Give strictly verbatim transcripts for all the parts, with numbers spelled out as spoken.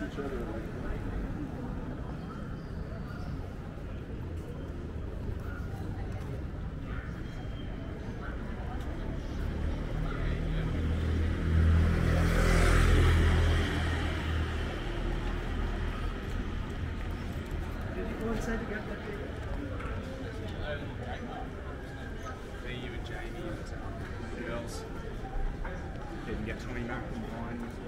against each other. Did you go inside to get that data? They you and Jamie and the girls. Didn't get Tony Mack from behind as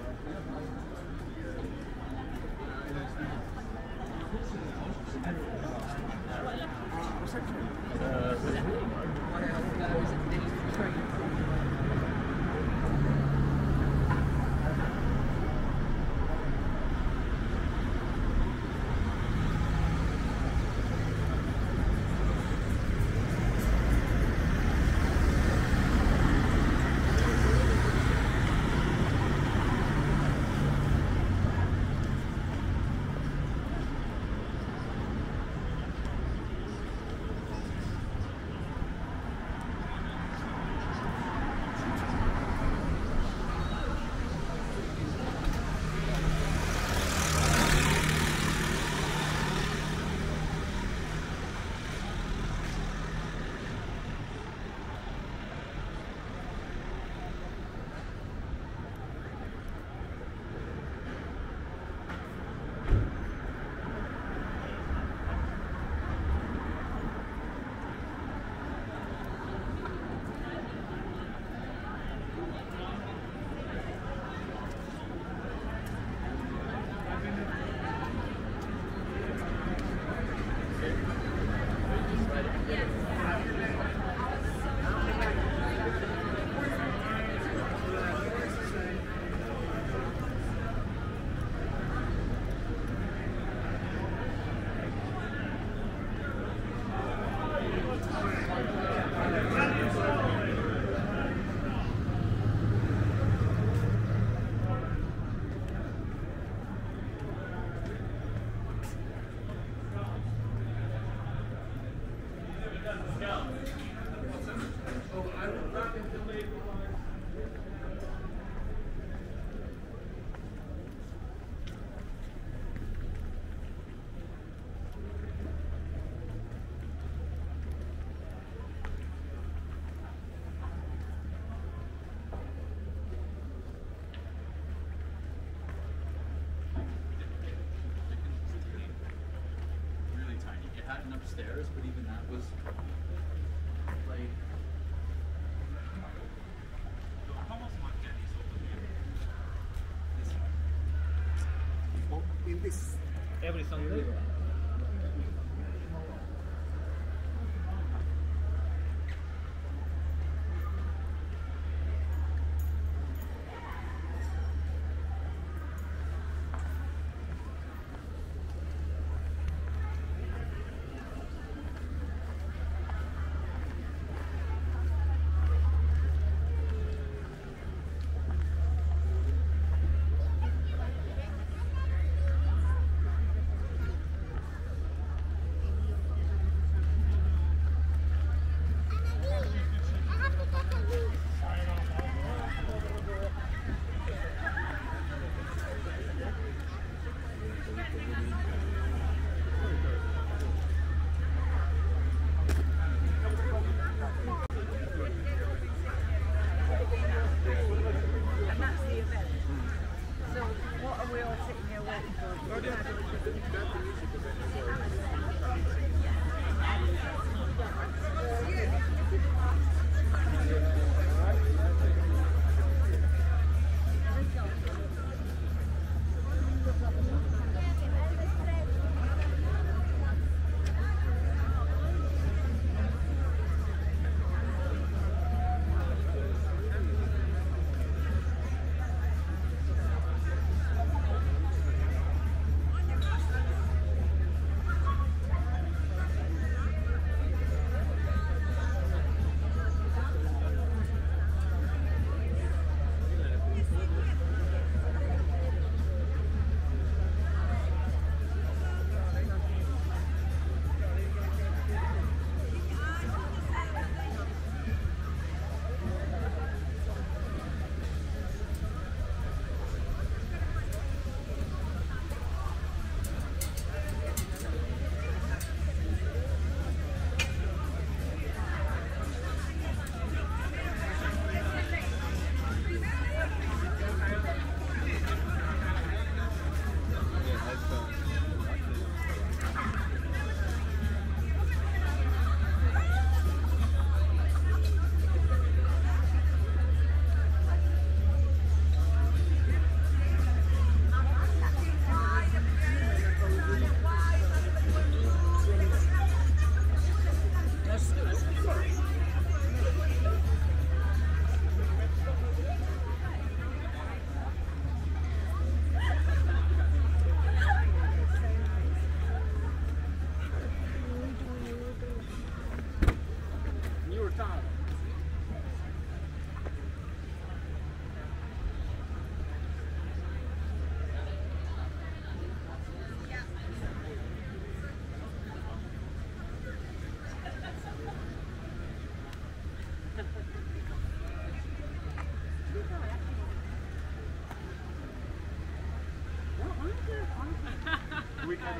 Upstairs, but even that was like oh, in this every Sunday.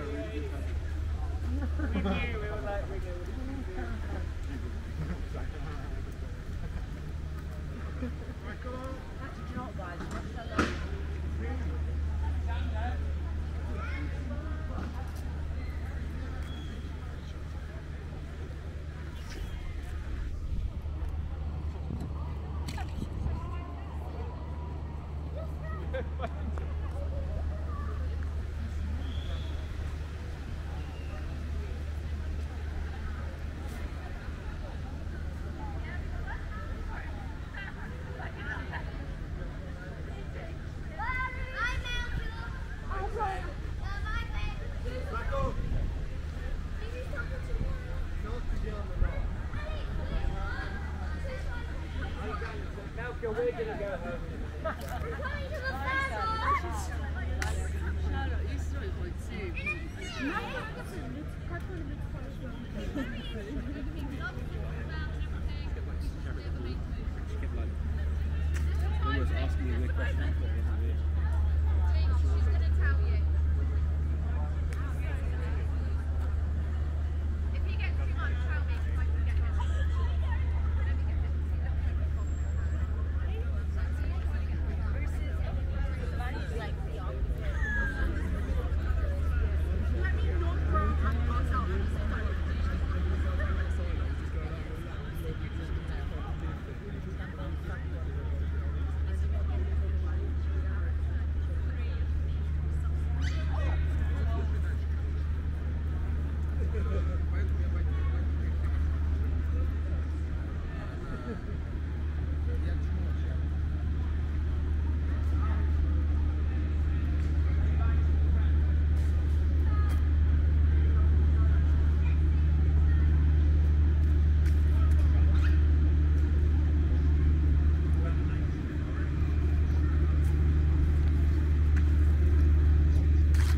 We knew, we were like, we knew. We're going to go home. We're coming to the fast one! Charlotte, you saw it point two. I was asking you the question. She's going to tell you.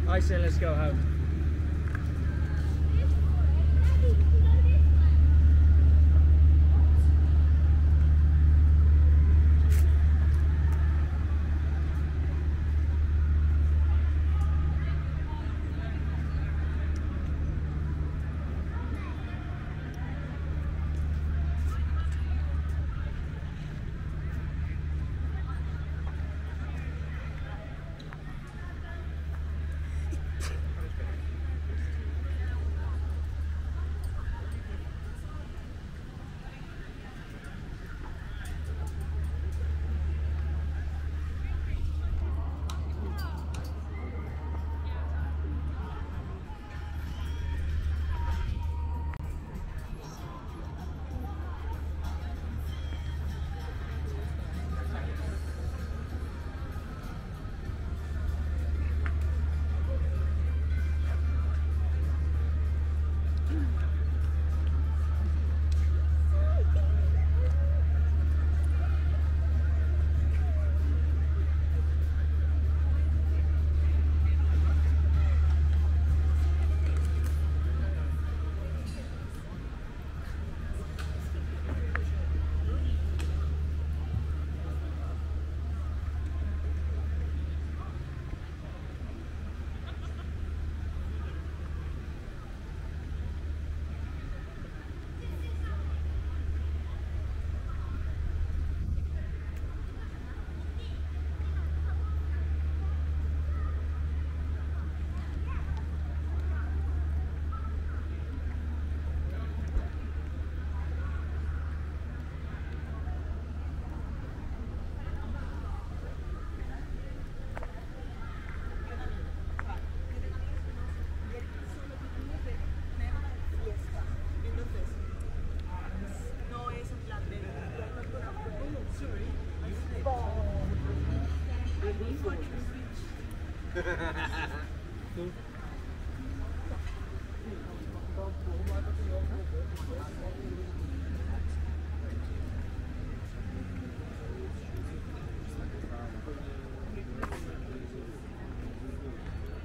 I say let's go home.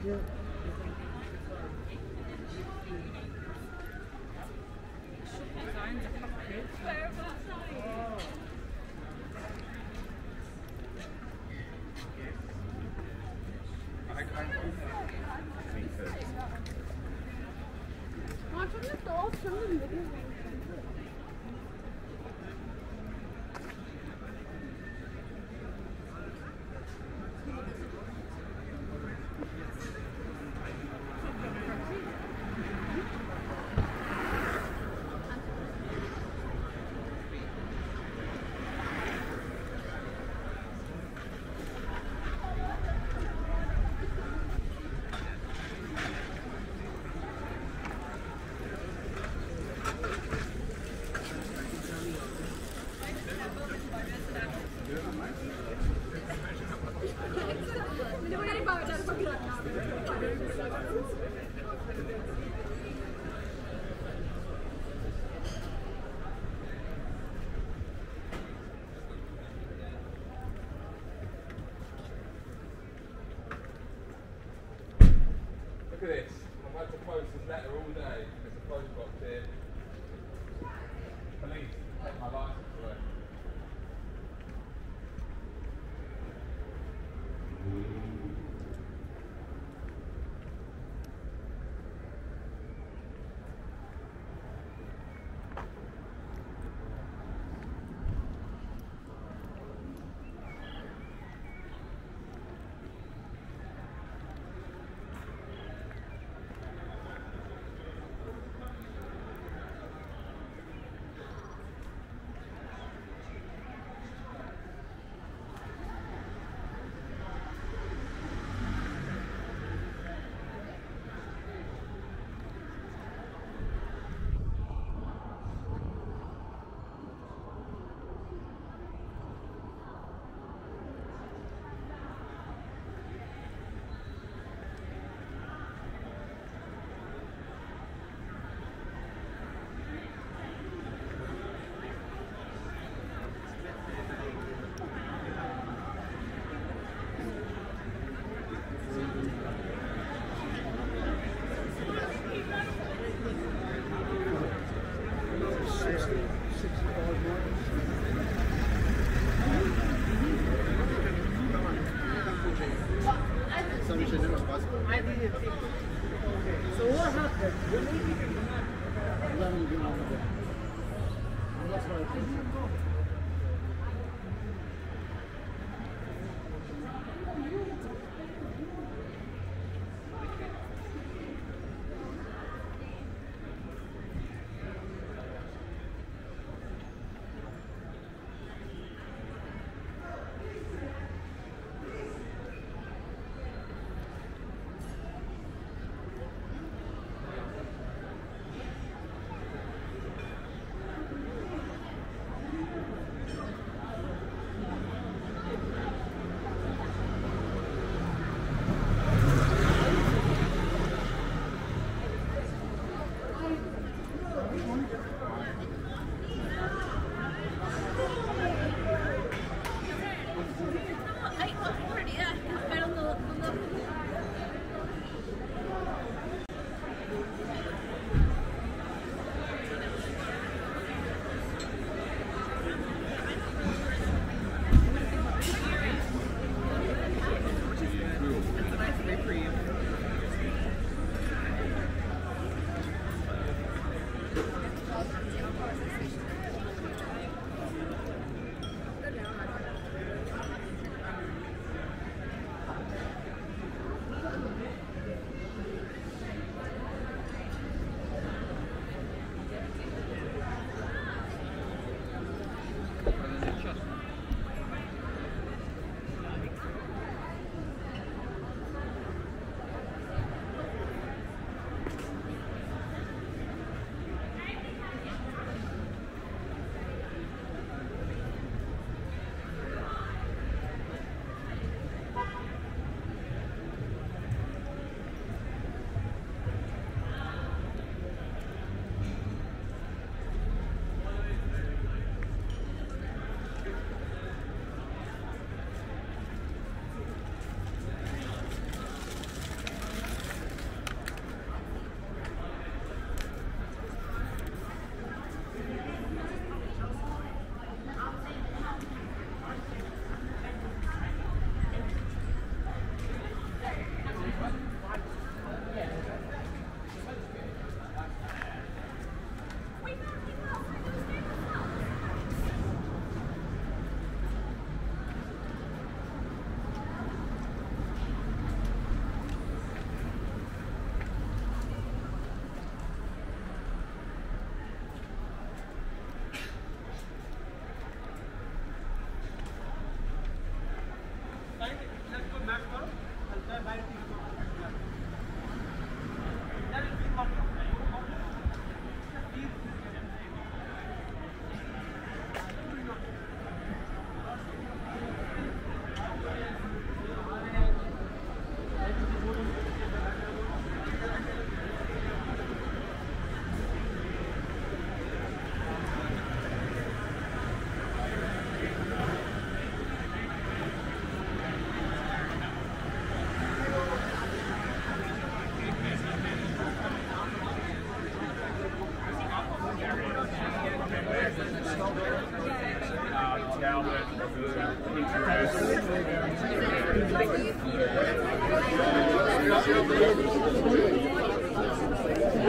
Yeah. I Look at this, I went to post this letter all day, there's a post box here. Police, take my license away. Thank you.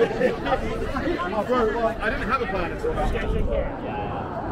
Oh, bro, I didn't have a plan until now.